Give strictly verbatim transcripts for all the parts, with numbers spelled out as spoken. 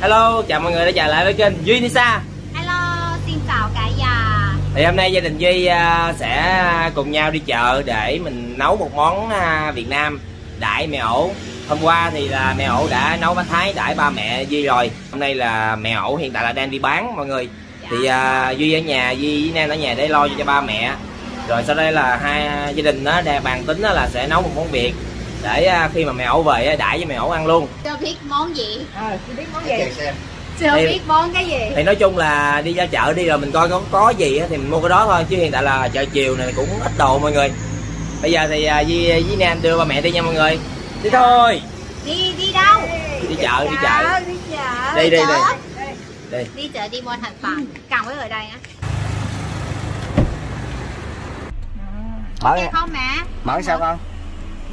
Hello, chào mọi người đã trở lại với kênh Duy Nisa. Hello, xin chào cả nhà. Thì hôm nay gia đình Duy sẽ cùng nhau đi chợ để mình nấu một món Việt Nam đãi mẹ ổ. Hôm qua thì là mẹ ổ đã nấu bánh Thái đãi ba mẹ Duy rồi. Hôm nay là mẹ ổ hiện tại là đang đi bán mọi người. Thì uh, Duy ở nhà, Duy với Nan ở nhà để lo cho ba mẹ. Rồi sau đây là hai gia đình đó đang bàn tính là sẽ nấu một món Việt để khi mà mẹ ổ về đãi với mẹ ổ ăn luôn. Chưa biết món gì. À, chưa biết món gì. Chưa thì, biết món cái gì. Thì nói chung là đi ra chợ đi rồi mình coi có có gì thì mình mua cái đó thôi, chứ hiện tại là chợ chiều này cũng ít đồ mọi người. Bây giờ thì Duy với Nan đưa ba mẹ đi nha mọi người. Đi thôi. Đi đi đâu? Đi, đi, đi chợ, chợ, đi chợ. Đi chợ. Đi đi chợ. đi. Đi. Đi chợ đi mua thành phẩm, cầm cái ở đây á. Mở cái không mẹ. Mở, mở sao con?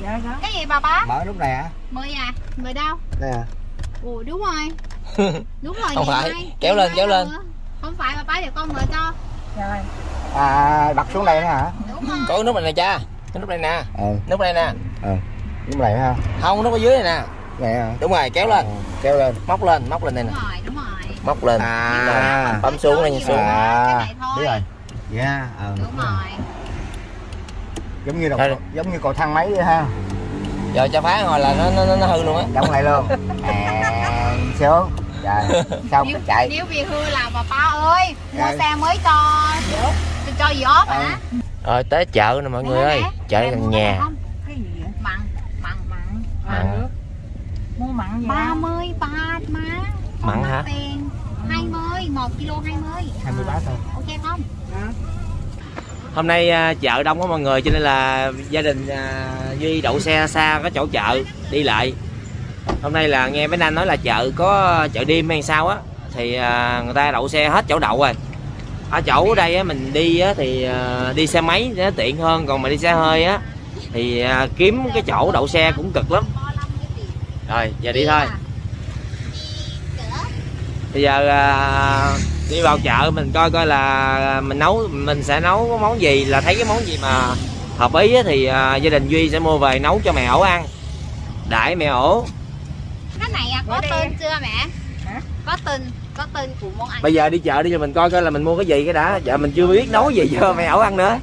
Dạ, dạ. Cái gì bà bá? Mở lúc này hả? À? Mời à, mời đâu? Đây à. Ủa đúng rồi. Đúng rồi. Không phải. Ai? Kéo lên, kéo lên. Nữa. Không phải bà bá để con mời cho. Rồi. À đặt xuống đây nữa hả? Đúng rồi. Có nước này nè cha. Cái nước này nè. Ừ. Nước này nè. Ừ. Nước này ha. Không, nước ở dưới này nè. Này hả? Đúng rồi, kéo lên. Kéo lên, móc lên, móc lên đây nè. Đúng rồi, đúng rồi. Móc lên. À, bấm xuống lên xuống. À. Đúng rồi. Dạ, ừ. Đúng rồi. Giống như đọc, giống như cầu thang máy vậy ha. Giờ cho phá rồi là nó nó nó hư luôn á. Đóng lại luôn. À, sướng. Rồi, xong nếu, chạy. Nếu bị hư là bà ba ơi, mua rồi. Xe mới cho hiểu, cho gì ốp hả? Ừ. Rồi tới chợ nè mọi người ơi, hả? Chợ gần nhà. Cái gì vậy? Mặn, mặn mặn. Mặn. Mua mặn gì? ba mươi ba má. Mặn mắc hả? Tiền. hai mươi, một ki lô hai mươi. hai mươi bát thôi. Ok không? Hả? Hôm nay chợ đông quá mọi người, cho nên là gia đình uh, Duy đậu xe xa có chỗ chợ đi lại. Hôm nay là nghe mấy anh nói là chợ có chợ đêm hay sao á, thì uh, người ta đậu xe hết chỗ đậu rồi. Ở chỗ ở đây á, mình đi á, thì uh, đi xe máy nó tiện hơn, còn mà đi xe hơi á thì uh, kiếm cái chỗ đậu xe cũng cực lắm. Rồi giờ đi thôi. Bây giờ uh, đi vào chợ mình coi coi là mình nấu mình sẽ nấu cái món gì, là thấy cái món gì mà hợp ý á, thì uh, gia đình Duy sẽ mua về nấu cho mẹ ổ ăn, đãi mẹ ổ. Cái này à, có tên chưa mẹ? Hả? Có tên, có tên của món ăn. Bây giờ đi chợ đi cho mình coi coi là mình mua cái gì cái đã, giờ mình chưa biết nấu gì cho mẹ ổ ăn nữa.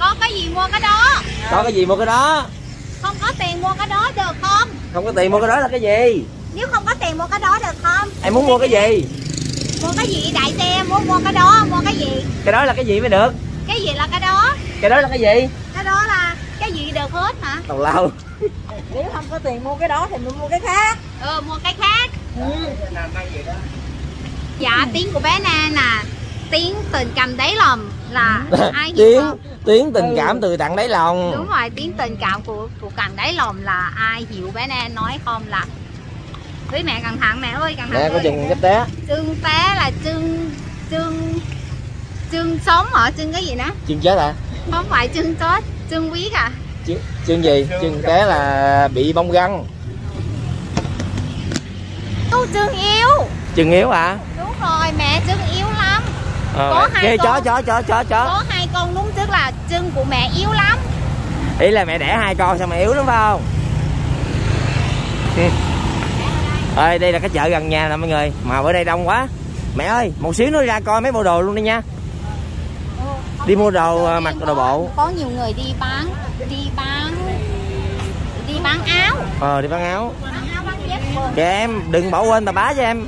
Có cái gì mua cái đó. Có cái gì mua cái đó. Không có tiền mua cái đó được không? Không có tiền mua cái đó là cái gì? Nếu không có tiền mua cái đó được không? Em muốn mua cái gì? Mua cái gì đại xe, muốn mua cái đó, mua cái gì? Cái đó là cái gì mới được? Cái gì là cái đó? Cái đó là cái gì? Cái đó là cái gì được hết hả? Tào lao. Nếu không có tiền mua cái đó thì mình mua cái khác. Ừ, mua cái khác. Ừ. Dạ, tiếng của bé Nan nè, tiếng tình cảm đáy lòng là ai hiểu không? Tiếng tình cảm từ tận đáy lòng. Đúng rồi, tiếng tình cảm của của càng đáy lòng là ai hiểu bé Nan nói không là với mẹ cẩn thận mẹ ơi, cẩn thận. Mẹ có chừng cái té. Chừng té là chừng chừng chừng sống hả? Chừng cái gì nữa? Chừng chết à? Không phải chừng chết, chừng biết à? Chừng chừng gì? Chừng té là bị bong gân. Chừng yếu. Chừng yếu hả? À? Đúng rồi, mẹ chừng yếu lắm. Ờ, có hai con. Chó chó chó chó chó. Có hai con đúng trước là chừng của mẹ yếu lắm. Ý là mẹ đẻ hai con sao mà yếu lắm phải không? Ơi, đây là cái chợ gần nhà nè mọi người, mà bữa đây đông quá. Mẹ ơi, một xíu nữa ra coi mấy bộ đồ luôn đi nha. Ừ, đi mua đồ mặc đồ bộ. Có nhiều người đi bán, đi bán, đi bán áo. Ờ, đi bán áo. Bán áo, bán dép. Kìa em, đừng bỏ quên bà bá cho em.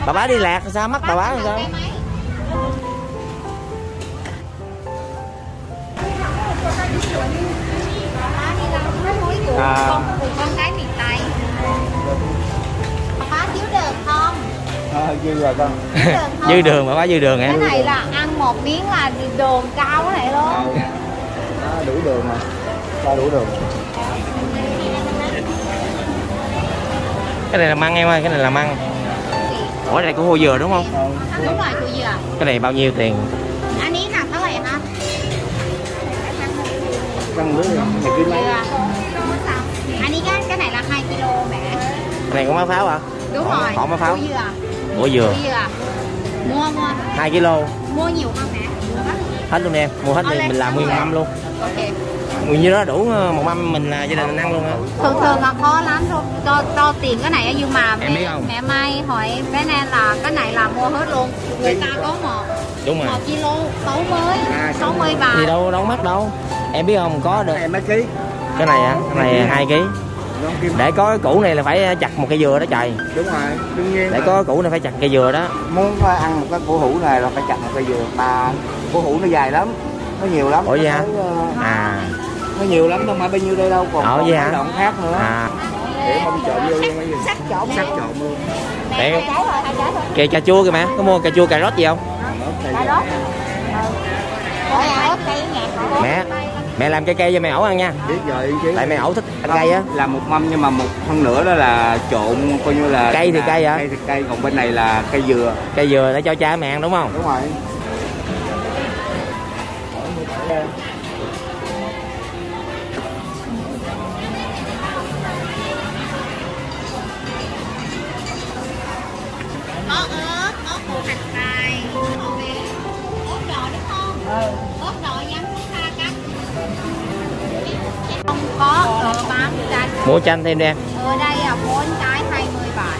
Bà, bà bá đi lạc sao mất bà bá làm sao? À. À, dư rồi con. Dư đường mà quá dư đường em. Cái này là ăn một miếng là đường cao cái này luôn. À, đủ đường mà. Cho đủ đường. Cái này là măng em ơi, cái này là măng. Ủa cái này của hô dừa đúng không? À, đúng rồi, của dừa. Cái này bao nhiêu tiền? Anh ý là tới này hả? Căng lưới này kia mấy. Anh ý cái cái này là hai ki lô mẹ. Cái này cũng má pháo hả? Đúng Ủa, rồi. Có má pháo. Ủa dừa. Mua mua. hai ki lô. Mua nhiều không mẹ? Hết luôn em, mua hết thì mình làm nguyên năm luôn. Ok. như đó đủ một mâm mình là gia đình ăn luôn á. Thường thường là khó lắm luôn, cho cho tiền cái này nhưng mà em mẹ, biết không? Mẹ Mai hỏi bé Nan là cái này là mua hết luôn, người ta có một đúng rồi. một kilo sáu mươi sáu mươi bà thì đâu đâu mất đâu, em biết không, có được em mấy ký cái này á, cái này hai ký. Để có cái củ này là phải chặt một cây dừa đó trời. Đúng rồi, đương nhiên. Để mà. Có cái củ này phải chặt cây dừa đó. Muốn ăn một cái củ hủ này là phải chặt một cây dừa. Mà củ hủ nó dài lắm, nó nhiều lắm. Ủa vậy hả? À, nó nhiều lắm, đâu phải bao nhiêu đây đâu. Còn có cái động khác nữa. À, để không trộn luôn. Sắc trộn, sắc trộn luôn. Để kìa cà chua kìa mẹ, có mua cà chua cà rốt gì không? Cà rốt. Mẹ mẹ làm cây cây cho mẹ ẩu ăn nha. Biết rồi chứ. Tại mẹ ẩu thích ăn cây á. Là một mâm nhưng mà một phân nửa đó là trộn coi như là cây thì cây hả? Cây thì cây, còn bên này là cây dừa. Cây dừa để cho cha mẹ ăn đúng không? Đúng rồi. Có ớt, ớt củ hành tây, ớt đỏ đúng không? Ừ. Ớt đỏ nhắm xa cắt. Không có ở bán chanh. Mua chanh thêm đi em. Ở đây là bốn trái hai mươi bạc.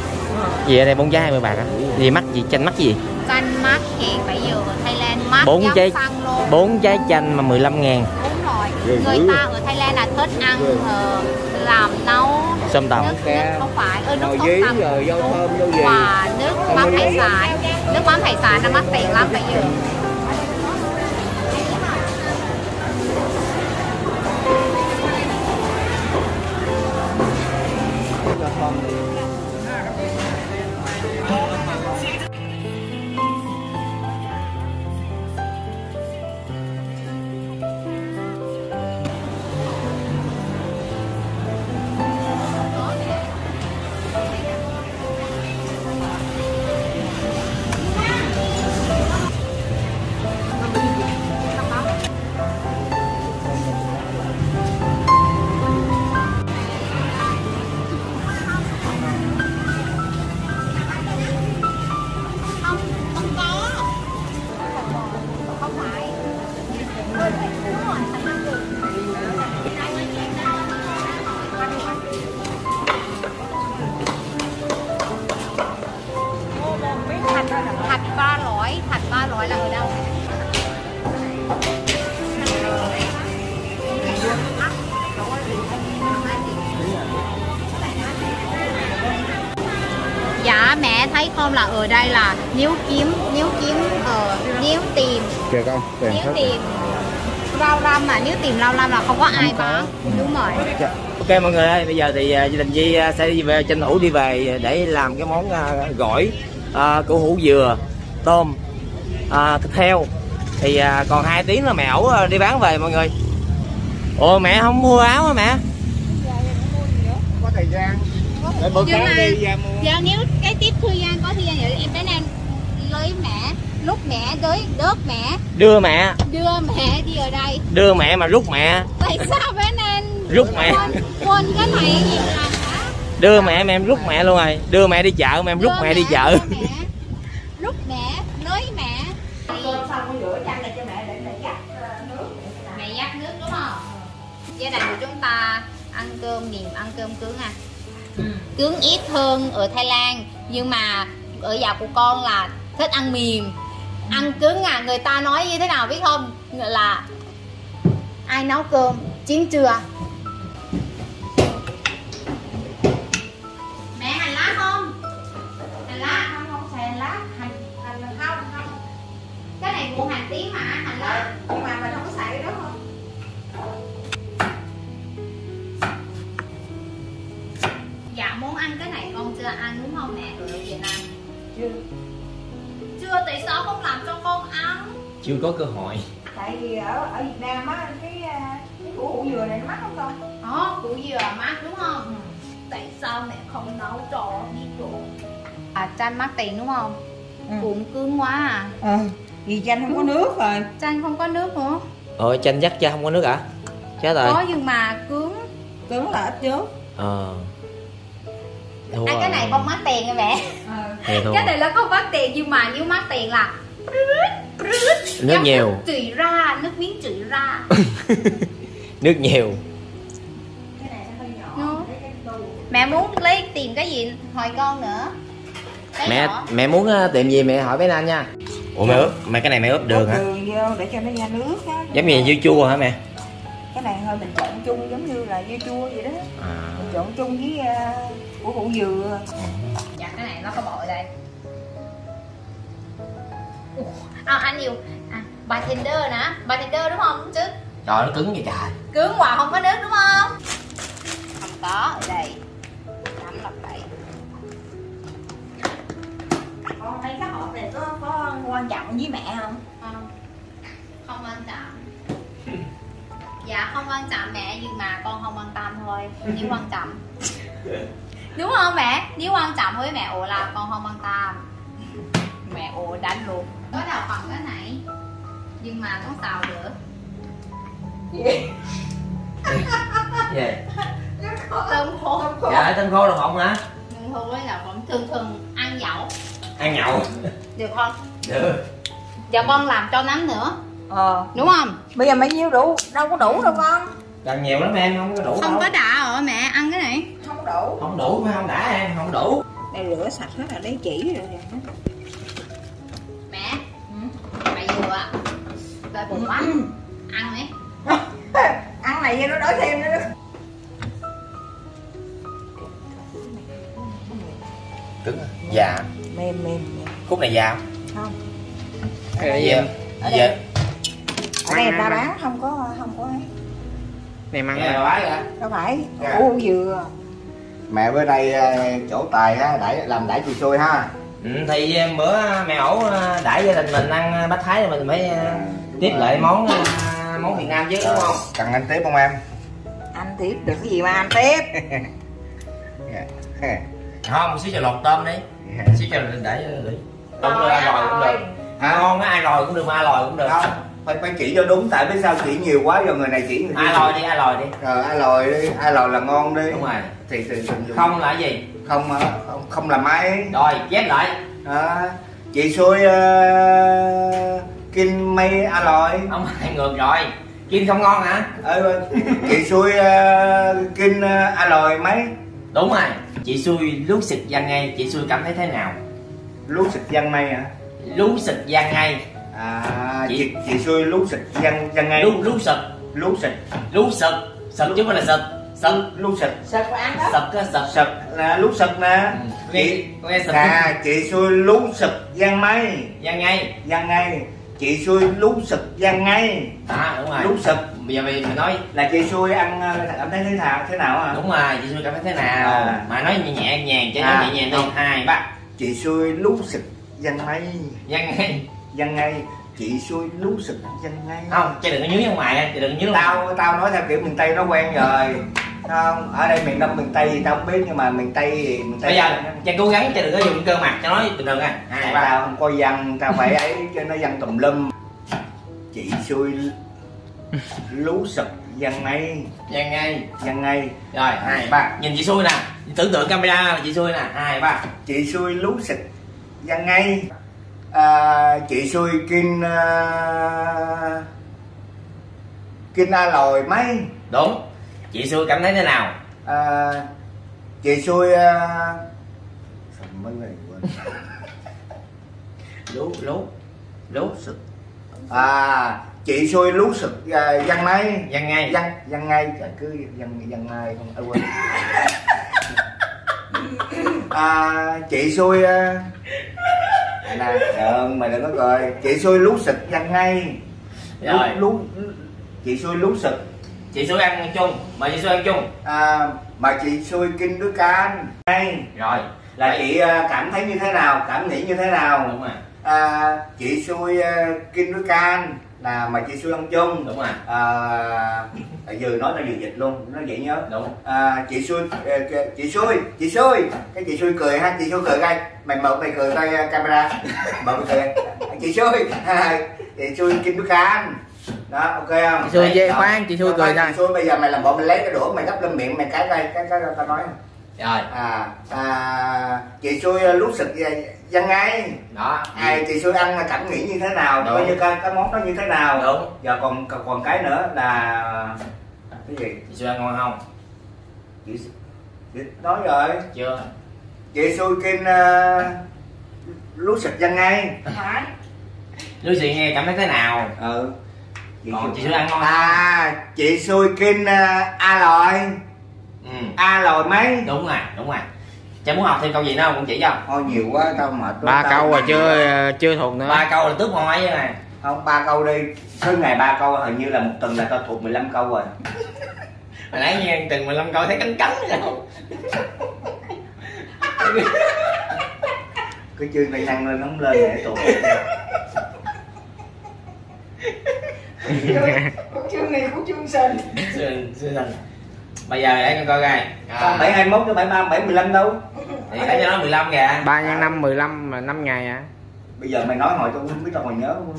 Gì ở đây bốn trái hai mươi bạc hả? Gì mắc gì chanh mắc gì? Chanh mắc hiện phải dừa Thái Lan mắc. bốn trái bốn trái chanh mà mười lăm ngàn. Đúng rồi. Người ta ở Thái Lan là thích ăn làm nấu sâm tằm. Không phải, ơi nước sâm tằm rồi vô thơm vô gì. Và nước mắm hải sản. Nước mắm hải sản nó mắc tiền lắm phải dừa. Dạ mẹ thấy không, là ở đây là nếu kiếm nếu kiếm ở uh, nếu tìm kìa con, tìm nếu hết. Tìm rau lam mà nếu tìm rau lam là không có ai bán. Đúng rồi. Ok mọi người ơi, bây giờ thì gia đình Duy sẽ đi về tranh thủ đi về để làm cái món uh, gỏi uh, củ hủ dừa tôm uh, thịt heo. Thì uh, còn hai tiếng là mẹ ẩu uh, đi bán về mọi người. Ủa mẹ không mua áo hả mẹ? Có thời gian. Để bữa sáng đi ra mua. Giờ nếu cái tiếp thời gian có thời gian thì em đến em lấy mẹ, lúc mẹ tới đớp mẹ. Đưa mẹ. Đưa mẹ đi ở đây. Đưa mẹ mà rút mẹ. Tại sao bé Nan rút mẹ? Quên cái này gì mà. Đưa mẹ mà em rút mẹ luôn rồi. Đưa mẹ đi chợ mà em rút mẹ, mẹ đi chợ. Mẹ. Rút mẹ, lấy mẹ. Cơm xong mới rửa chanh lại cho mẹ để mẹ dắt nước. Mẹ dắt nước đúng không? Gia đình của chúng ta ăn cơm niềm ăn cơm cứng à. Cứng ít hơn ở Thái Lan, nhưng mà ở nhà của con là thích ăn mềm, ăn cứng à. Người ta nói như thế nào biết không, là ai nấu cơm chín chưa? Mẹ hành lá không? Hành lá không, không xài hành lá. Hành, hành là không, không. Cái này của hành tím mà, hành lá. Nhưng mà mình không có xài cái đó không? Dạ muốn ăn cái này con chưa ăn đúng không mẹ, ở Việt Nam? Chưa. Chưa, tại sao không làm cho con ăn? Chưa có cơ hội. Tại vì ở ở Việt Nam á, cái cái củ hủ dừa này nó mắc không con? Ờ, củ dừa mắc đúng không? Ừ. Tại sao mẹ không nấu trò đi trộn? À chanh mắc tiền đúng không? Ừ. Cũng cứng quá à. Ừ, vì chanh không có nước rồi. Chanh không có nước nữa. Ờ, chanh dắt cha không có nước hả? Chết rồi. Có nhưng mà cứng. Cứng là ít nước. Ờ. À. Ăn à, cái này không mắc tiền rồi mẹ. Ừ. Cái này nó không mắc tiền nhưng mà nếu mắc tiền là rứt, rứt. Nước nhiều. Chửi ra, nước miếng chửi ra. Nước nhiều. Cái này nó hơi nhỏ. Mẹ muốn lấy tìm cái gì hỏi con nữa. Cái mẹ nhỏ. Mẹ muốn tìm gì mẹ hỏi bé Nan nha. Ủa mẹ ướp, mẹ cái này mẹ ướp đường hả? Đường vô để cho nó ra nước á. Giống như dưa chua hả mẹ? Cái này thôi mình trộn chung giống như là dưa chua vậy đó. À. Mình trộn chung với uh, của củ dừa. Dạ cái này nó có bội đây. Ủa, à, anh nhiều à, bartender nè, bartender đúng không chứ? Trời nó cứng vậy trời. Cứng hoà không có nước đúng không? Không có, ở đây. Nắm lọc lại. Con thấy cái hộp này có, có quan trọng với mẹ không? Không. Không quan trọng. Dạ không quan trọng mẹ, nhưng mà con không quan tâm thôi. Nếu quan trọng. Đúng không mẹ? Nếu quan trọng với mẹ ủa là con không quan tâm. Mẹ ủa đánh luôn. Có đào phần cái này. Nhưng mà con xào được. Gì? Gì? Tôm khô. Dạ, tôm khô là bọng hả? Tôm khô là bọng thường thường ăn nhậu. Ăn nhậu. Được không? Được. Giờ con làm cho nấm nữa. Ờ. Đúng không? Bây giờ mấy nhiêu đủ? Đâu có đủ đâu con. Cần nhiều lắm em, không có đủ. Không đâu. Có đã rồi mẹ, ăn cái này. Không đủ. Không đủ phải không đã em, không đủ. Đây lửa sạch hết là lấy chỉ rồi nè. Mẹ. Ừ. Mẹ vừa ạ. Đói bụng quá. Ăn đi. Ăn này vô nó đói thêm nữa. Cứng già. Mềm mềm. Khúc này già không? Cái này già. Ở đây. Ở đây ta bán không có không có ấy. Này mang đâu phải. Đâu phải. Củ dừa. Mẹ bữa đây chỗ tài ha, đãi làm đãi chị xui ha. Ừ, thì bữa mẹ ổ đãi gia đình mình ăn bát Thái mình phải tiếp rồi. Lại món món Việt Nam chứ đúng không? Cần anh tiếp không em? Anh tiếp được cái gì mà anh tiếp. Không, một xíu cho lột tôm đi. Một xíu cho để tôm ai lòi cũng được. À, ngon á, ai lòi cũng được mà ai lòi cũng được. Không, phải phải chỉ cho đúng tại biết sao chỉ nhiều quá rồi người này chỉ người ai lòi đi, ai lòi đi. Ờ ai lòi đi, ai lòi là ngon đi. Đúng rồi. Thì thì dùng. Không là cái gì? Không không, không là máy. Rồi, chép lại. À, chị xui uh... Kim mây a lòi. Ông hai ngược rồi. Kim không ngon hả? Ờ, chị xui uh, Kim a lòi mấy. Đúng rồi. Chị xui lú xịt da ngay, chị xui cảm thấy thế nào? Lú xịt da ngay hả? Lú xịt da ngay. À chị chị, chị xui lú xịt da da ngay. Lú lú xịt, lú xịt, lú xịt, xịt chứ không phải là xịt. Xịt lú xịt. Xịt ăn đó. Xịt cái xịt xịt là lú xịt nè. Chị à chị xui lú xịt da ngay. Da ngay, da ngay. Chị xui lú sụp gian ngay. À đúng rồi. Lú sụp. Bây giờ mày nói là chị xui ăn cảm thấy thế nào thế nào hả? Đúng rồi, chị xui cảm thấy thế nào. À. Mà nói nhẹ nhàng cho à. Nó nhẹ nhàng đi. Hai ba. Chị xui lú sụp gian ngay. Gian ngay. Gian ngay. Chị xui lú sụp gian ngay. Không, chị đừng có nhớ ra ngoài, chị đừng nhớ. Tao tao nói theo kiểu miền Tây nó quen rồi. Không, ở đây miền Đông miền Tây thì tao không biết nhưng mà miền Tây thì miền Tây. Bây giờ cha cố gắng cha đừng có dùng cơ mặt cho nó bình thường à. Hai ba. Tao không coi văn, tao phải ấy cho nó văn tùm lum. Chị xui lú sụp văn ngay. Văn ngay, văn ngay. Rồi, hai ba. Nhìn chị xui nè, tưởng tượng camera là chị xui nè. Hai ba. Chị xui lú sụp văn ngay. À, chị xui kinh uh, kinh a lòi mấy. Đúng. Chị xui cảm thấy thế nào? À, chị xui uh... mấy người quên. Lú lú lú sực. À, chị xui lú sực uh, văn ngay, văn ngay, văn văn ngay trời cứ văn văn ngay không ai quên. À, chị xui uh... nè, ừ, mày đừng có cười. Chị xui lú sực văn ngay. Rồi. Lú, lú chị xui lú sực. Chị xui ăn chung, mà chị xui ăn chung. À, mà chị xui kinh đứa can. Ngay. Rồi. Là vậy. Chị cảm thấy như thế nào, cảm nghĩ như thế nào? Đúng rồi. À, chị xui kinh đứa can là mà chị xui ăn chung. Đúng rồi. À, vừa nói là vừa dịch luôn, nó vậy nhớ. Đúng. À, chị xui, chị xui, chị xui. Cái chị xui cười ha, chị xui cười ngay. Mày mở mày cười coi camera. Mở mày cười. Chị xui, chị xui kinh đứa can. Đó, ok không? Chị xui dê khoan, chị xui cười ra. Xui bây giờ mày làm bộ mày lấy cái đũa mày gắp lên miệng mày cái đây, cái cái tao nói. Rồi. À, à chị xui lú sực văn ngay. Đó. Ai chị xui ăn là cảm nghĩ như thế nào, coi như cái, cái món đó như thế nào. Đúng. Giờ còn còn cái nữa là Cái gì? Chị Su ăn ngon không? Chị Su... Nói rồi. Chưa. Chị Su Kim uh... lú xịt dân ngay. Phải. Lú xịt nghe cảm thấy thế nào? Ừ. Chị còn Su... chị Su ăn ngon. À, chị Su Kim uh... a lòi. Ừ. A lòi mấy? Đúng rồi, đúng rồi. Chả muốn học thêm câu gì nữa không? Cũng chỉ cho. Thôi nhiều quá tao mệt. Ba câu rồi chưa chưa thuộc nữa. Ba câu là tước môn ấy này. Không, ba câu đi. Tới ngày ba câu hình như là một tuần là tao thuộc mười lăm câu rồi. Hồi nãy nghe từng mười lăm câu thấy cắn cắn rồi không? Cái chương này năng lên nó không lên để tụi. Chương này cũng chương sình. Sình sình. Bây giờ để con coi coi. Còn bảy hai mốt chứ bảy ba bảy mười lăm đâu. Thì phải cho nó mười lăm kìa. ba nhân năm mười lăm là năm ngày à. Bây giờ mày nói hồi tôi cũng không biết tao còn nhớ không?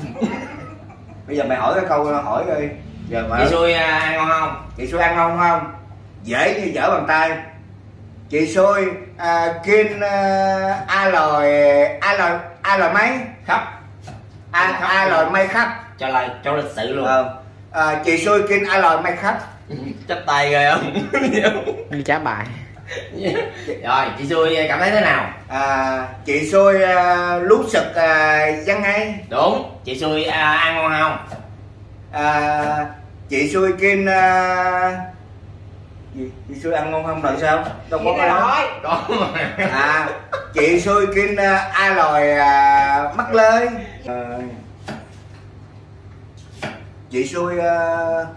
Bây giờ mày hỏi cái câu hỏi đi. Giờ mà... Chị Xuôi ăn ngon không? Chị Xuôi ăn ngon không? Dễ như dở bàn tay. Chị Xuôi à, Kim à, a lòi a lòi a lòi mấy khắp a a, a lòi mấy khắp cho lại cho lịch sự luôn. Ờ. À, chị Xuôi Kim a lòi mấy khắp chấp tay rồi không? Đi trả bài. Rồi chị Xuôi cảm thấy thế nào? À, chị Xuôi uh, lú sực uh, dân ngay. Đúng. Chị Xuôi uh, ăn ngon không? À, chị Xuôi Kim uh... gì? Chị Xuôi ăn ngon không rồi sao? Đâu có nói. Đó. À, chị Xuôi Kim uh, a lòi uh, mắc lơi. À, chị Xuôi uh,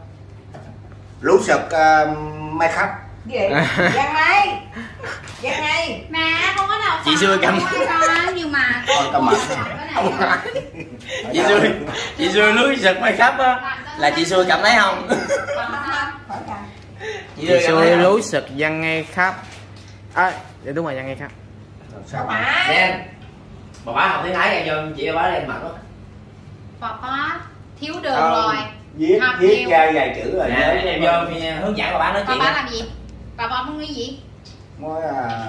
lú sực uh, mai khắp. Gì? Giang đây. Giang đây. Mà không có nào. Chị Xuôi cầm. Nhưng mà cầm mặt. Chị Xuôi, chị Xuôi lưới giật mai khắp á là chị Xuôi cầm thấy không? Chị Xuôi lưới sực giăng ngay khắp. À, đúng rồi, giăng ngay khắp. Sao mà? Đen. Bà bá học tiếng Thái nghe chưa? Chị bá lên mặt đó. Bà bá thiếu đường rồi. Viết viết ra vài chữ rồi. Nè, cái này vô hướng dẫn bà bá nói chuyện. Bà bá làm gì? Bà bá muốn nói gì? Mời, à...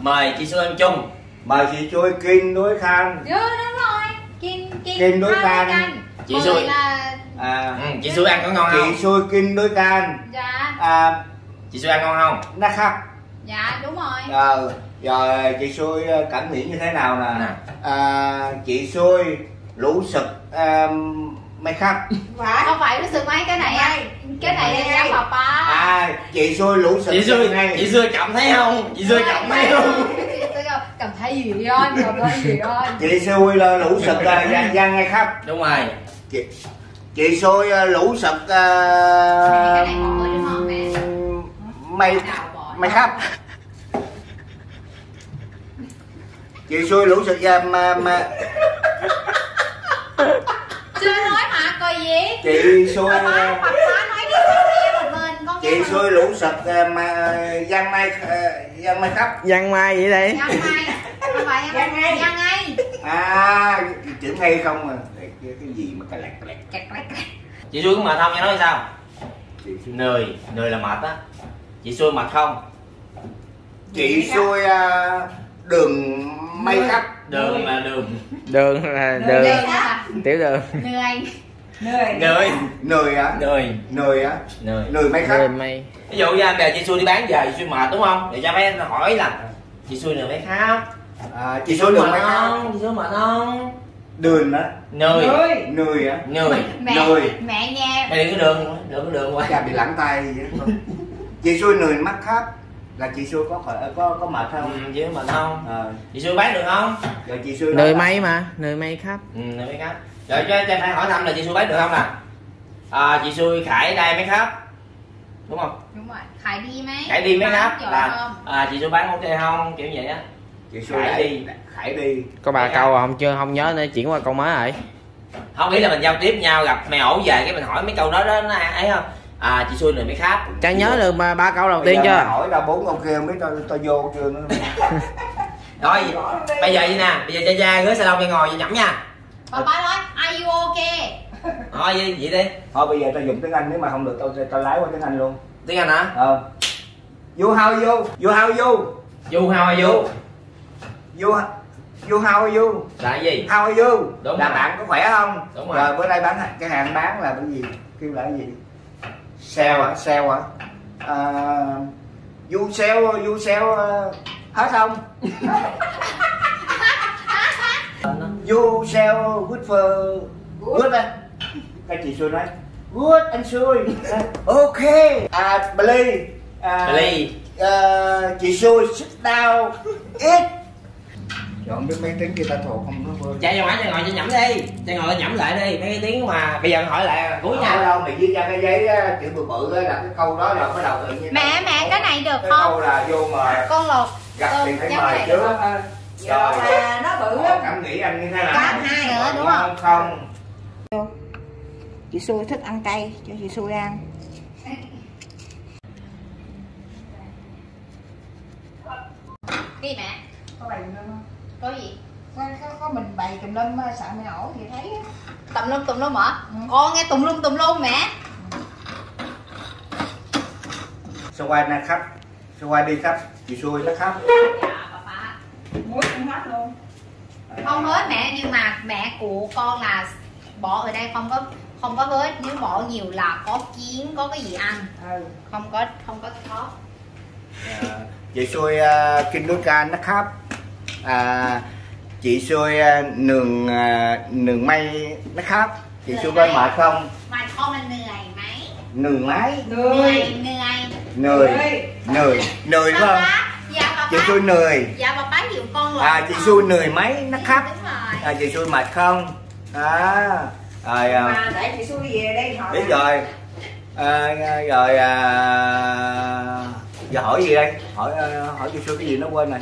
mời chị Xuôi ăn chung. Mời chị Xuôi Kim đối khanh. Đúng rồi. Kim Kim, Kim đối khanh. Chị Xuôi là à, ừ, chị Xuôi ăn có ngon không? Chị Xuôi Kim đối khanh. Dạ. À, chị Xuôi ăn ngon không? Nó khắp. Dạ đúng rồi. Rồi, rồi chị Xuôi cảm nghĩ như thế nào nè? À, chị Xuôi lũ sực um, mày khắp. Phải. Không phải nó sực mấy cái này á. Cái này là giáo học à. À, chị Xuôi lũ sực. Chị Xuôi này. Chị Xuôi cảm thấy không? Chị Xuôi cảm thấy không? Cảm thấy gì rồi, cảm thấy gì rồi. Chị Xuôi là lũ sực gian gian ngay khắp. Đúng rồi. Chị Chị Xuôi lũ sực uh... mày mày khắp. Chị Xuôi lũ sực uh, mà mà chưa nói mà coi gì. Chị Xuôi bà bà, bà bà nói đi, con nghe mình, con nghe chị Xuôi lũ sực uh, mà gian mai uh, gian mai khắp. Gian mai vậy đây. Gian mai. Không phải gian mai. Gian ngay. À, chữ ngay không à. Cái gì mà cà lẹt cà lẹt cà lẹt cà lẹt. Chị Xuôi cũng mệt không? Chị nói sao? Chị Xuôi nười, nười là mệt á. Chị Xuôi mệt không? Chị, chị Xuôi uh, đường mây khắp. Đường là đường. Đường là đường. Đường. Tiểu đường. Nười. Nười. Nười. Nười á. Nười. Nười á. Nười. Nười mây khắp. Mây. Ví dụ như anh bè chị Xuôi đi bán về chị Xuôi mệt đúng không? Để cho mấy em hỏi là chị Xuôi nười mây khắp. À, chị Xuôi đường mây khắp. Chị Xuôi mệt không? Đường á. Nười. Nười á. Nười. Nười. Mẹ nha. Mày đừng có đường, đừng có đường quá. Chà bị lãng tay gì đó. Chị Xuôi nười mắt khắp. Là chị Xuôi có có có mệt không? Ừ, chị mệt không? À. Chị Xuôi bán được không? Rồi chị Xuôi nơi máy mà, nơi máy khắp. Ừ, nơi máy khắp. Rồi cho cho phải hỏi thăm là chị Xuôi bán được không nè? À, chị Xuôi Khải đây máy khắp. Đúng không? Đúng rồi, Khải đi máy. Khải đi máy khắp là à, chị Xuôi bán ok không? Kiểu vậy á. Chị Xuôi Khải đi, Khải đi. Có ba câu không chưa không nhớ nữa, chuyển qua câu mới rồi. Không nghĩ là mình giao tiếp nhau gặp mày ổ về cái mình hỏi mấy câu đó đó nó ấy không? À chị Xuôi rồi mới khác. Chả nhớ được mà ba câu đầu tiên chưa? Hỏi ra bốn câu kia mới tao tao vô chưa nữa. Rồi bây giờ vậy nè, bây giờ cha cha gửi salon đi ngồi vậy nhẩm nha. Ba ba nói are you okay? Thôi vậy, vậy đi. Thôi bây giờ tao dùng tiếng Anh nếu mà không được tao tao lái qua tiếng Anh luôn. Tiếng Anh hả? Ờ. You how you? You how you? You how are you? You You how are you? Là gì? How are you? Đúng là rồi. Bạn có khỏe không? Đúng rồi. Rồi bữa nay bán cái hàng bán là cái gì? Kêu là cái gì? Sale hả? Sale hả? À, du sale, du sale hết không? Du sale good for good anh. Các chị Xuôi nói good anh Xuôi. Ok. À Billy. À, Billy. À, chị Xuôi sit down ít. Chọn biết mấy tiếng kia ta thuộc không nó vừa. Chạy ra ngoài chạy ngồi cho nhẩm đi. Chạy ngồi nhẩm lại đi. Mấy cái tiếng mà bây giờ hỏi lại cuối nha. Đâu mày viết ra cái giấy chữ bự bự đó là cái câu đó là bắt đầu tự nhiên. Mẹ mẹ cái này được cái không? Câu là vô mà. Con lột. Gặp thì phải mời chứ. Rồi. Mà nó bự lắm. Cảm nghĩ anh như thế nào? Cáp hai nữa đúng không? Không. Chị Xui thích ăn cay cho chị Xui ăn. Cái mẹ. Có bày lên không? Có gì? Có, có, có mình bày tùm lum sợ mày nổ thì thấy. Tùm lum tùm lum hả? Ừ. Con nghe tùm lum tùm lum mẹ. Sao quay na khắp? Sao quay đi khắp? Chị Xui nó khắp. Muối cũng hết luôn. Không hết mẹ, nhưng mà mẹ của con là bỏ ở đây không có không có hết, nếu bỏ nhiều là có kiến có cái gì ăn. Ừ. Không có không có khó. Yeah. Chị Xui uh, kinh nước ra nó khắp. À, chị Xui uh, nường uh, nường mây nó khắp. Chị Xui có mệt không? Mệt không là người máy. Nường máy. Người người người người không? Dạ, chị Xui nười. Dạ bà bán nhiều con rồi. À chị Xui nười mấy nó khắp. À, chị Xui mệt không? À, rồi à, để chị Xui về đây hỏi. Biết rồi. À, rồi à, giờ hỏi gì đây? Hỏi hỏi chị Xui cái gì nó quên này.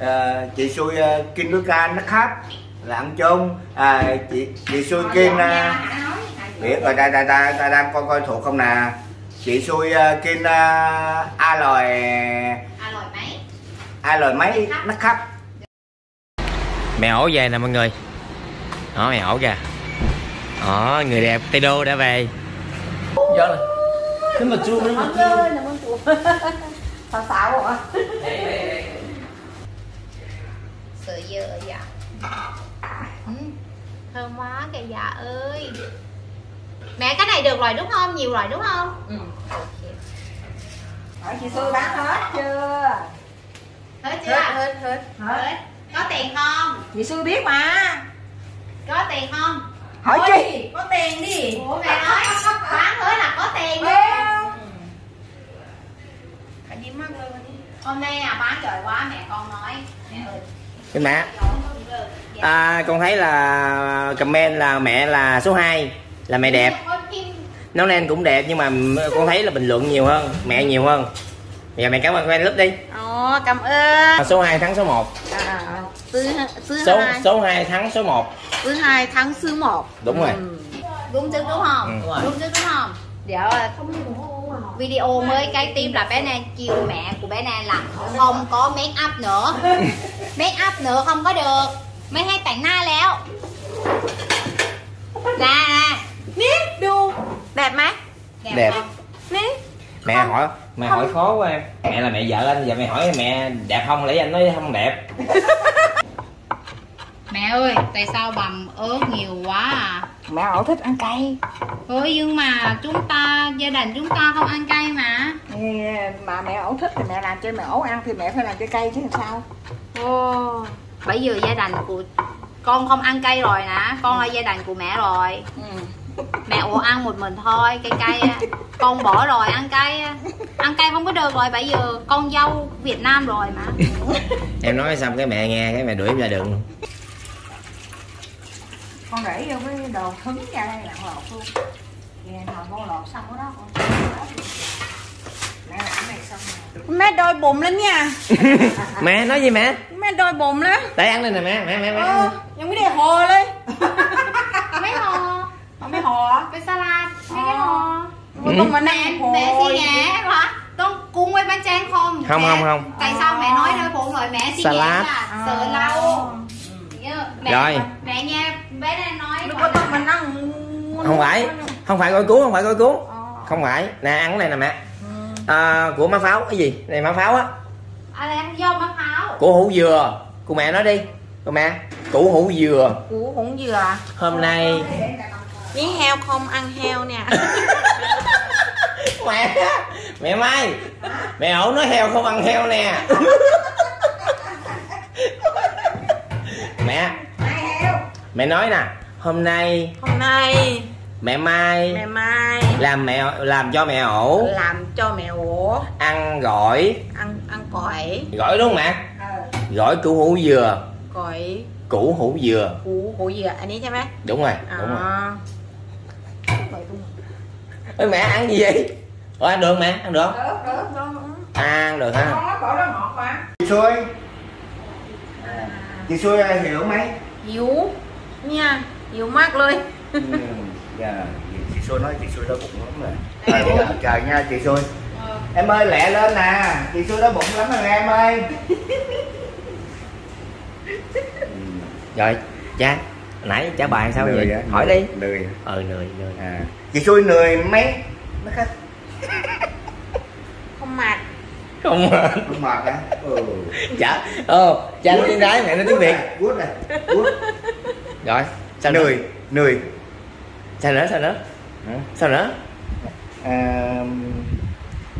À, chị Xui kim nước ra nó khắp. Lạng chung. À chị chị Xui kim à, biết rồi đây đây đây đây đang coi coi thuộc không nè. Chị Xui uh, kim uh, a lòi a lòi mấy a lòi mấy nó khắp. Mẹ ổ về nè mọi người. Đó mẹ ổ kìa. Đó người đẹp Tây Đô đã về. Gió này. Cái mà chua nó mà chua. Sao xạo hả? Sữa dừa dạ. Thơm quá kìa dạ ơi. Mẹ cái này được rồi đúng không? Nhiều rồi đúng không? Ừ. Hỏi chị Xui bán hết chưa? Hết chưa? Hết, hết, hết. Có tiền không? Chị Xui biết mà. Có tiền không? Hỏi chị. Có tiền đi. Ủa mẹ nói bán hết là có tiền đi. Phải đi mắc luôn đi. Hôm nay à bán trời quá mẹ con nói. Mẹ ơi. Cái mẹ. À con thấy là comment là mẹ là số hai. Là mẹ đẹp, nấu Nan cũng đẹp nhưng mà con thấy là bình luận nhiều hơn, mẹ nhiều hơn. Bây giờ mẹ cảm ơn fan lúc đi. Ồ, cảm ơn. Số hai thắng số một. À, thứ, thứ số hai. Số hai thắng số một. Thứ hai thắng số một. Đúng rồi. Ừ. Đúng chứ đúng không? Ừ. Đúng chứ đúng không? Dạ. Video mới cái tiếp là bé Nan chiều mẹ của bé Nan là không có make up nữa. Make up nữa không có được. Mấy hai tặng na léo. Nè. Nít đu đẹp má đẹp, đẹp. Nít mẹ không. Hỏi mẹ không. Hỏi khó quá em, mẹ là mẹ vợ anh, giờ mẹ hỏi mẹ đẹp không lấy anh nói không đẹp. Mẹ ơi tại sao bầm ớt nhiều quá à? Mẹ ổ thích ăn cay. Ủa nhưng mà chúng ta gia đình chúng ta không ăn cay mà. Yeah, mà mẹ ổ thích thì mẹ làm cho mẹ ổ ăn thì mẹ phải làm cho cay chứ làm sao. Ồ, bây giờ gia đình của con không ăn cay rồi nè, con là gia đình của mẹ rồi. Ừ. Mẹ ủa ăn một mình thôi, cay cay á. Con bỏ rồi, ăn cay ăn cay không có được rồi, bây giờ con dâu Việt Nam rồi mà. Em nói xong cái mẹ nghe, cái mẹ đuổi em ra đường luôn. Con để vô cái đồ hứng ra đây lặn lột luôn. Về nào vô lột xong cái đó con mẹ làm này xong rồi. Mẹ đôi bụng lắm nha. Mẹ nói gì mẹ? Mẹ đôi bụng lắm. Tại ăn lên nè mẹ, mẹ mẹ mẹ. Ờ, em cái này hồ lên. Mấy hồ. Mấy hồ với salad, mấy cái hồ. Ừ. Con mà mẹ, mẹ suy nghĩ hả? Con cuốn với bánh tráng không? Không mẹ, không không. Tại sao mẹ nói đôi bụng rồi mẹ suy nghĩ là sợ lâu. Mẹ, rồi. Mẹ nha, bé đang nói. Lúc đó con mình ăn. Không phải, không phải gói cuốn, không phải gói cuốn. Không phải. Nè ăn cái này nè mẹ. À, của má pháo cái gì này má pháo á. À là ăn vô má pháo. Củ hủ dừa. Cô mẹ nói đi. Cô mẹ. Củ hủ dừa. Củ hủ dừa. Hôm nay. Miếng heo không ăn heo nè. Mẹ, mẹ Mai, mẹ ổng nói heo không ăn heo nè. Mẹ, mẹ nói nè, hôm nay hôm nay mẹ Mai mẹ Mai làm mẹ làm cho mẹ ổ làm cho mẹ ổ ăn gỏi ăn ăn gỏi gỏi đúng không mẹ? Ừ. Gỏi củ hủ dừa gỏi củ hủ dừa củ hủ dừa anh ấy cho mẹ đúng rồi à. Đúng rồi. Ê, mẹ ăn gì vậy? Ủa ăn được mẹ ăn được được được, được. À, ăn được hả? Chị Xuôi à. Chị Xuôi hiểu mấy hiểu nha hiểu mát luôn. Ừ. Yeah. Chị Xuôi nói chị Xuôi đói bụng lắm rồi. À, chị làm trời nha chị Xuôi. Ừ. Em ơi lẹ lên nè, chị Xuôi đói bụng lắm rồi em ơi. Rồi cha, nãy trả bài sao vậy? Vậy hỏi đi. Lười. Ờ lười lười. À. Chị Xuôi lười mấy nó khách. Không mệt. Không mệt. Không mệt hả? Ừ. Dạ. Ờ, cha nói tiếng Thái mẹ nói tiếng Việt. Good nè. Good. Rồi, sao lười, lười. Sao nữa, sao nữa? Ừ. Sao nữa? À,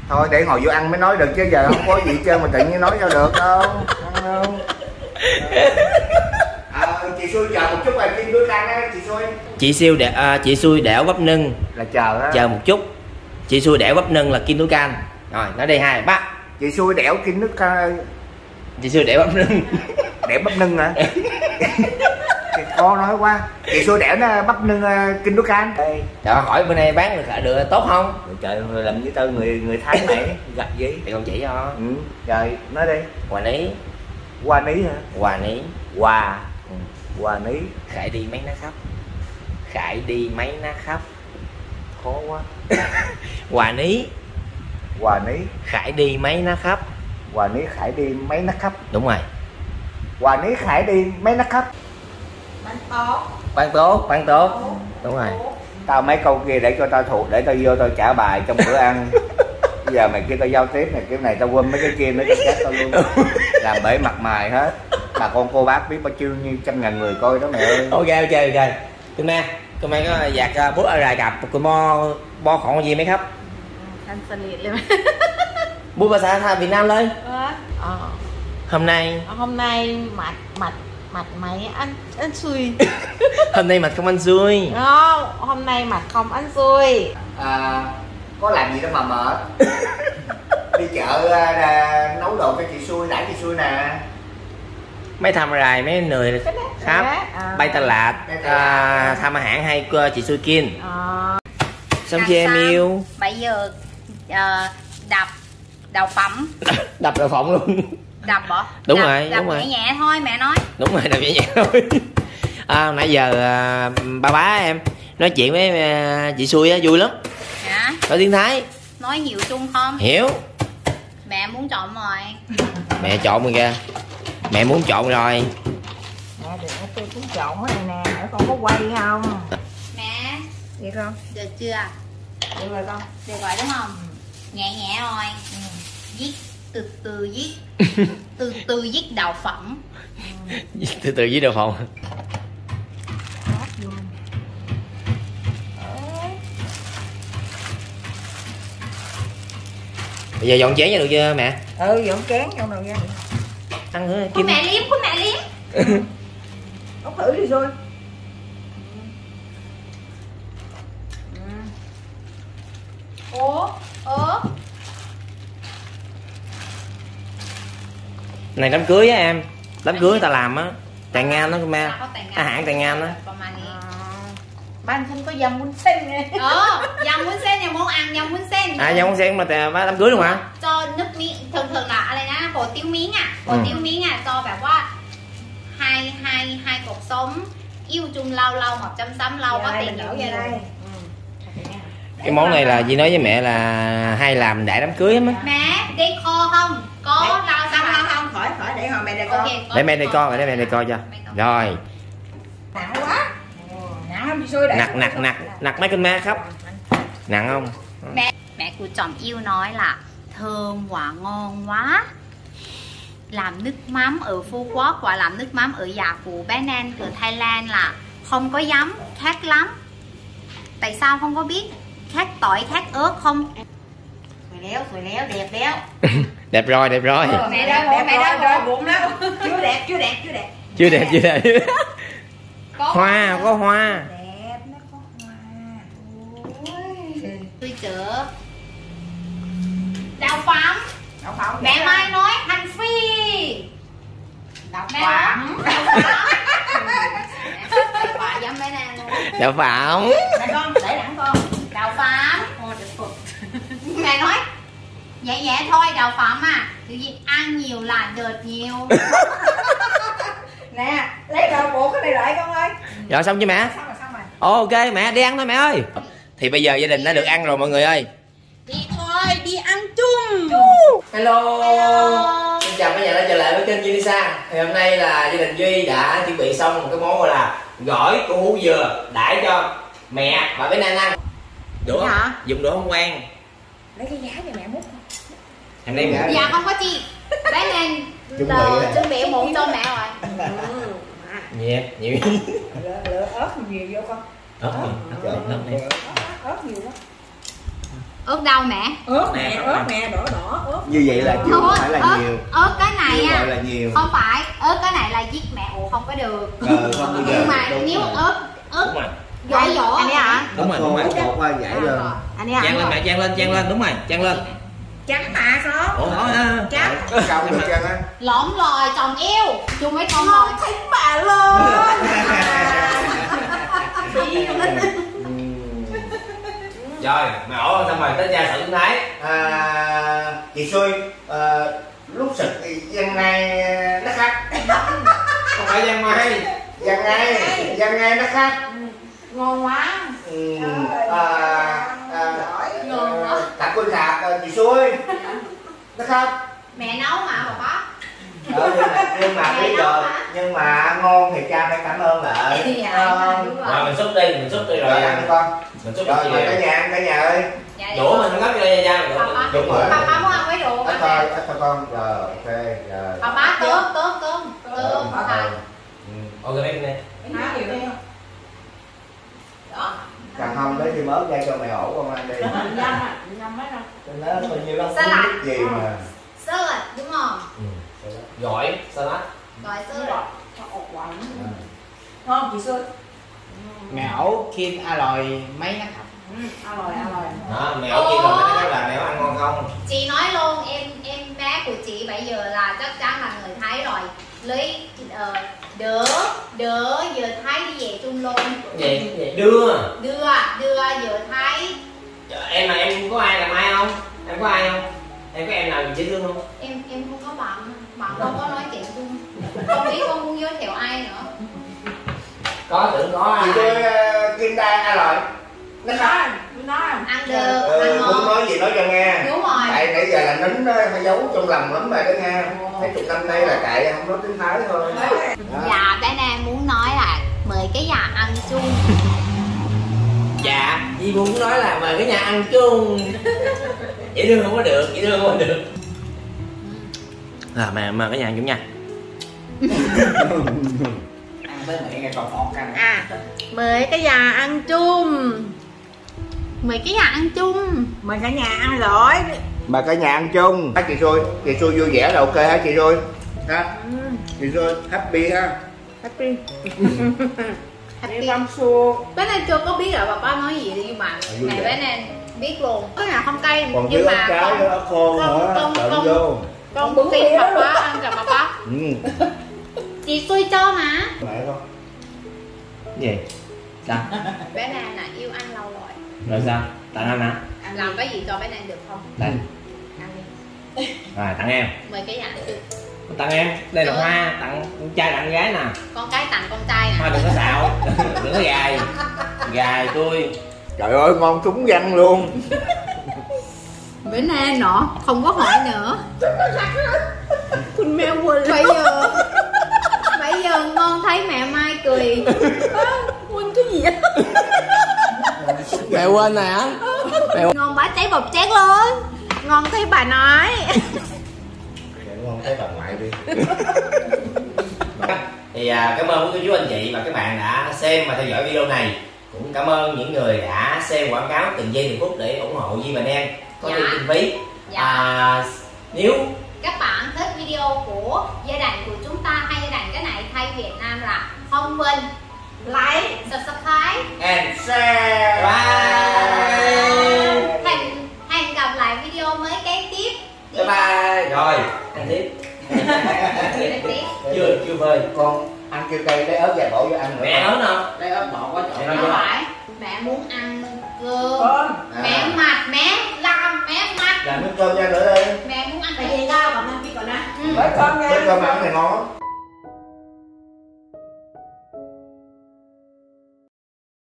thôi để ngồi vô ăn mới nói được chứ giờ không có gì chơi mà tự nhiên nói sao được đâu. Ăn không? À, chị Xuôi chờ một chút là kim đứa ăn á, chị Xuôi. Chị Siêu để à, chị Xuôi đẻo bắp nưng là chờ đó. Chờ một chút. Chị Xuôi đẻo bắp nưng là kim đứa can. Rồi, nói đi hai ba. Chị Xuôi đẻo kim nước can. Chị Xuôi đẻo bắp nưng. Đẻo bắp nưng hả? Con nói quá. Chị Xuôi đẻo nó bắp nưng kinh đuốc can. Trời hỏi bên này bán được được tốt không? Trời làm với tao người người Thái này gặp gì? Thì con chỉ cho. Ừ. Trời nói đi. Quà ní. Quà ní hả? Quà ní. Quà. Ừ. Quà ní. Khải đi mấy nó khóc. Khải đi mấy nó khóc. Khó quá. Quà ní. Quà ní. Khải đi mấy nó khóc. Quà ní khải đi mấy nó khóc. Đúng rồi. Quà ní khải đi mấy nó khóc. Bán tốt, bán tốt, đúng rồi. Tao mấy câu kia để cho tao thuộc, để tao vô tao trả bài trong bữa ăn. Bây giờ mày kia tao giao tiếp này, kiểu này tao quên mấy cái kia nữa, chắc tao luôn làm bể mặt mày hết. Bà con cô bác biết bao nhiêu như trăm ngàn người coi đó mẹ ơi. Ok ok ok. Tụi mẹ, tụi mẹ có giặt bút ở rài cặp, tụi mo bo khỏng gì mấy khắp. Bút bà xã Việt Nam lên. Hôm nay. Hôm nay mặt mặt. Mặt mày ăn ăn xui. Hôm nay mặt không ăn xui. Không, hôm nay mặt không ăn xui. À, có làm gì đâu mà mệt. Đi chợ à, nấu đồ cho chị Xuôi, đãi chị Xuôi nè. Mấy thăm rài, mấy người khắp à. Bay Tà Lạt à, thăm hãng hay chị Xuôi Kiên à. Xong chưa em yêu? Bây giờ à, đập đầu phẩm. Đập đầu phẩm luôn. Đập hả? Đúng đập, rồi, đập đúng nhẹ rồi. Nhẹ thôi mẹ nói. Đúng rồi, đập nhẹ nhẹ thôi. À, nãy giờ à, ba bá em nói chuyện với à, chị Xuôi á vui lắm. Dạ. Nói tiếng Thái. Nói nhiều chung không? Hiểu. Mẹ muốn trộn rồi. Mẹ trộn rồi kìa. Mẹ muốn trộn rồi. Mẹ đừng có tôi cũng trộn hết nè, nữa con có quay không? Mẹ. Được không? Được chưa? Được rồi con. Được rồi đúng không? Nhẹ nhẹ thôi. Ừ. Viết từ từ viết. Từ từ viết đậu phộng. Ừ. Từ từ viết đậu phộng. Bây giờ dọn chén cho được chưa mẹ? Ừ dọn chén dọn đồ ra. Ăn nữa kim. Có mẹ liếm có mẹ liếm. Ốc thử đi rồi. Ủa ớ. Này đám cưới á em, đám cưới ta làm á, tài ngan nó con ma, à hãng tài ngan á. Ba không có dăm bún sen nè. Ờ, dăm bún sen là món ăn dăm bún sen. À dăm bún sen mà tè má đám cưới luôn hả? Cho nước miếng, thường thường là ở đây á, cổ tiêu miếng à, cổ tiêu miếng à, choแบบว่า hai hai hai cuộc sống yêu chung lâu lâu hoặc chăm sóc lâu có tiền nhiều vậy đây. Cái món này là chị nói với mẹ là hay làm để đám cưới á má. Mẹ, đi kho không? Có rau sao không? Không khỏi khỏi để hồi mẹ để con. Để mẹ để con, để mẹ để con cho. Rồi. Nặng quá. Nặng nặng nặng, nặng mấy con má khóc. Nặng không? Mẹ mẹ của chồng yêu nói là thơm quá ngon quá. Làm nước mắm ở Phú Quốc và làm nước mắm ở nhà của bé Nan ở Thái Lan là không có giấm, khác lắm. Tại sao không có biết khác tỏi khác ớt không? Sùi léo, sùi léo, đẹp léo. Đẹp rồi, đẹp rồi. Ừ, mẹ đau bụng, mẹ đau rồi, bụng lắm. Chưa đẹp, chưa đẹp, chưa đẹp. Chưa đẹp, chưa đẹp. Có hoa, có hoa. Đẹp, nó có hoa. Ôi. Tôi chữa. Đau phẩm. Đau phẩm. Mẹ Mai nói hành phi. Đau phẩm. Đau phẩm. Mẹ con, để đẳng con. Đau phẩm. Ô, được phật. Mẹ nói vậy vậy thôi đậu phộng à, tự nhiên ăn nhiều là đợt nhiều. Nè lấy đậu bột cái này lại con ơi. Rồi xong chứ mẹ. Xong rồi, xong rồi. Ok mẹ đi ăn thôi mẹ ơi. Thì bây giờ gia đình đã được ăn rồi mọi người ơi. Đi thôi đi ăn chung. Hello. Hello. Xin chào các nhà đã trở lại với kênh Duy Nisa. Thì hôm nay là gia đình Duy đã chuẩn bị xong một cái món gọi là gỏi của hũ dừa đãi cho mẹ và bé Nan ăn. Đũa hả? Dùng đũa không quen. Lấy cái giá cho mẹ múc. Em lấy giá. Dạ không có chi. Bé Nan chuẩn bị muộn cho mẹ rồi. Nhiều, nhiều. Lựa ớt nhiều vô con. Ớt nhiều, ớt nhiều quá. Ớt đâu mẹ? Ớt mẹ, ớt mẹ đỏ đỏ, ớt. Như vậy là chưa phải là nhiều. Ớt cái này á. Không phải, ớt cái này là giết mẹ ủ không có được. Nhưng mà nếu ớt ớt dãy dỗ anh ấy hả? Đúng rồi, đúng rồi. Chan lên mẹ, chan lên, chan lên, đúng rồi, chan lên. Trắng mà số. Ủa trắng. Chồng được chan á. Lõm lòi chồng yêu. Chung mấy con thôi. Thính bà luôn. Rồi, mẹ ổ xong rồi tới gia sở chúng thấy. Chị Xuôi lúc sực thì dân này nó khác. Không phải dân Mai. Dân này, dân này nó khác. Ngon quá. Ừ. À, à, ngon quá. Thả quân khạc, chị Xuôi. Nó khác. Mẹ nấu mà bà bác. Ờ, nhưng mà, nhưng mà bây giờ, hả? Nhưng mà ngon thì cha phải cảm ơn ạ. Rồi mình xúc đi, mình xúc đi rồi. Rồi ăn con. Mình xúc đi. Rồi, rồi cả nhà ăn, cả nhà ơi. Dạ, đũa mình không gấp cho gia gia. Đúng rồi. Bà bác muốn ăn mấy đũa. Ít thôi, ít thôi con. Rồi, ok, rồi. Bà bác tớm, tớm, tớm. Tớm, thôi. Ok, lấy đi. Hả? Càng không lấy thêm ớt ra cho mẹ ổ con ăn đi. Nó nhiều lắm. Salad gì mà. Salad đúng không? Ừ. Gỏi salad. Gỏi salad. Không chị Xuân. Mẹ ổ kim aloy mấy nó thật. Aloy aloy. Đó, mẹ ổ kim aloy nó là mẹ ăn ngon không? Chị nói luôn em em bé của chị bây giờ là chắc chắn là người Thái rồi. Lấy uh, đỡ đỡ giờ Thái đi về chung luôn vậy, vậy đưa đưa đưa giờ Thái. Em mà em có ai làm ai không? Em có ai không? Em có em nào dễ thương không? Em em không có bạn bạn không có nói chuyện chung. Không biết con muốn giới thiệu ai nữa. Có tưởng có ai tôi Kim đang ai rồi nó nói nó ăn được ừ, ăn muốn nói gì nói cho nghe. Đúng rồi. Tại nãy giờ là nín hay giấu trong lòng lắm mà đó nghe. Mấy chục năm nay là cậy không nói tiếng Thái thôi. Dạ bé Nan muốn nói là mời cái nhà ăn chung. Dạ chị muốn nói là mời cái nhà ăn chung. Dễ thương không có được, dễ thương không có được. À mà mời cái nhà ăn chung nha. Ăn với mẹ nghe còn ngọt ăn. À mời cái nhà ăn chung. Mời cái nhà ăn chung. Mời cả nhà ăn rồi. Mà cả nhà ăn chung. Hả chị Xuôi? Chị Xuôi vui vẻ là ok hả chị Xuôi? Hả? Ừ. Chị Xuôi happy ha. Happy. Happy lắm Xuôi. Bé Nan chưa có biết là bà ba nói gì nhưng mà mẹ bé Nan biết luôn. Có là không cay còn nhưng mà con con con con con con bự tim bà ba ăn cả bà ba. Ừ. Chị Xuôi cho mà. Mẹ không? Gì? Sao? Bé Nan là yêu ăn lâu rồi. Rồi sao? Tặng anh hả? Anh làm cái gì cho bé Nan được không? Tặng. Rồi tặng em. Mời cái nhà. Tặng em. Đây là hoa tặng con trai tặng gái nè. Con cái tặng con trai nè. Thôi đừng có xạo, đừng có gài, gài tôi. Trời ơi ngon trúng răng luôn. Bữa nay nọ không có hỏi nữa. Con mèo quỳ. Bây giờ, bây giờ ngon thấy mẹ Mai cười. Quên cái gì vậy? Mẹ quên nè. Mẹ... Ngon bá cháy bọc chén luôn. Ngon thấy bà nói. Để ngon thấy bà ngoại đi. Thì à, cảm ơn quý cô chú anh chị và các bạn đã xem và theo dõi video này. Cũng cũng cảm ơn những người đã xem quảng cáo từng giây từng phút để ủng hộ Duy và Nan có dạ. được kinh phí. Dạ. À, nếu các bạn thích video của gia đình của chúng ta hay gia đình cái này thay Việt Nam là không quên like, subscribe and share. Bye. Hẹn hẹn gặp lại video mới cái tiếp. Bye bye. Rồi ăn tiếp. Chưa chưa vơi con. Anh kêu cây lấy ớt dài bổ cho anh nữa. Mẹ ớt không? Lấy ớt bổ quá trời. Không phải. Mẹ muốn ăn cơm. À. Mẹ mệt mẹ làm mẹ mệt. Làm nước cơm ra nữa đi. Mẹ muốn ăn cái gì đó mà ăn cái còn ăn. Với cơm nghe. Với cơm ăn này ngon.